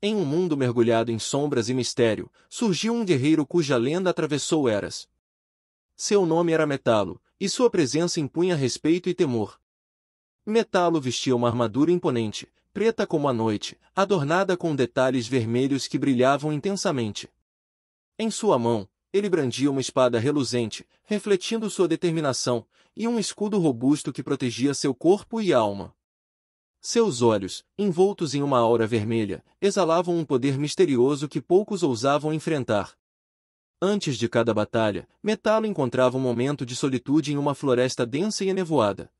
Em um mundo mergulhado em sombras e mistério, surgiu um guerreiro cuja lenda atravessou eras. Seu nome era Metallo, e sua presença impunha respeito e temor. Metallo vestia uma armadura imponente, preta como a noite, adornada com detalhes vermelhos que brilhavam intensamente. Em sua mão, ele brandia uma espada reluzente, refletindo sua determinação, e um escudo robusto que protegia seu corpo e alma. Seus olhos, envoltos em uma aura vermelha, exalavam um poder misterioso que poucos ousavam enfrentar. Antes de cada batalha, Metallo encontrava um momento de solitude em uma floresta densa e enevoada.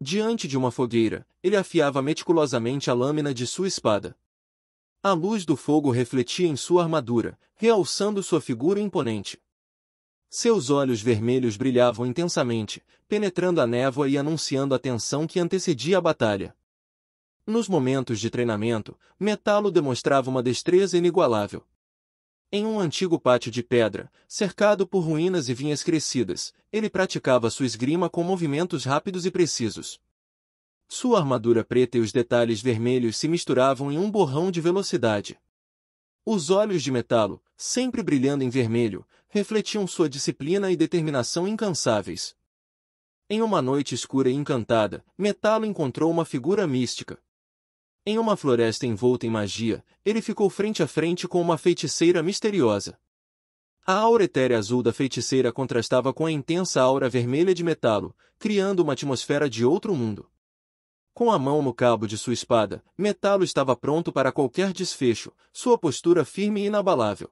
Diante de uma fogueira, ele afiava meticulosamente a lâmina de sua espada. A luz do fogo refletia em sua armadura, realçando sua figura imponente. Seus olhos vermelhos brilhavam intensamente, penetrando a névoa e anunciando a tensão que antecedia a batalha. Nos momentos de treinamento, Metallo demonstrava uma destreza inigualável. Em um antigo pátio de pedra, cercado por ruínas e vinhas crescidas, ele praticava sua esgrima com movimentos rápidos e precisos. Sua armadura preta e os detalhes vermelhos se misturavam em um borrão de velocidade. Os olhos de Metallo, sempre brilhando em vermelho, refletiam sua disciplina e determinação incansáveis. Em uma noite escura e encantada, Metallo encontrou uma figura mística. Em uma floresta envolta em magia, ele ficou frente a frente com uma feiticeira misteriosa. A aura etérea azul da feiticeira contrastava com a intensa aura vermelha de Metallo, criando uma atmosfera de outro mundo. Com a mão no cabo de sua espada, Metallo estava pronto para qualquer desfecho, sua postura firme e inabalável.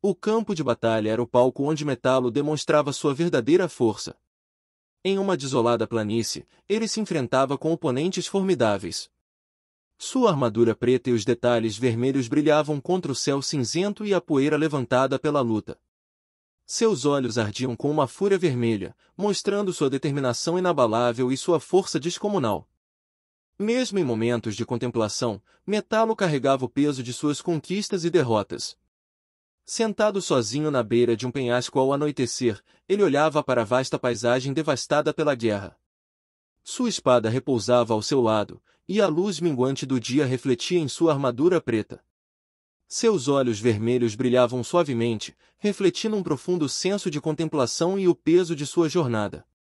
O campo de batalha era o palco onde Metallo demonstrava sua verdadeira força. Em uma desolada planície, ele se enfrentava com oponentes formidáveis. Sua armadura preta e os detalhes vermelhos brilhavam contra o céu cinzento e a poeira levantada pela luta. Seus olhos ardiam com uma fúria vermelha, mostrando sua determinação inabalável e sua força descomunal. Mesmo em momentos de contemplação, Metallo carregava o peso de suas conquistas e derrotas. Sentado sozinho na beira de um penhasco ao anoitecer, ele olhava para a vasta paisagem devastada pela guerra. Sua espada repousava ao seu lado, e a luz minguante do dia refletia em sua armadura preta. Seus olhos vermelhos brilhavam suavemente, refletindo um profundo senso de contemplação e o peso de sua jornada.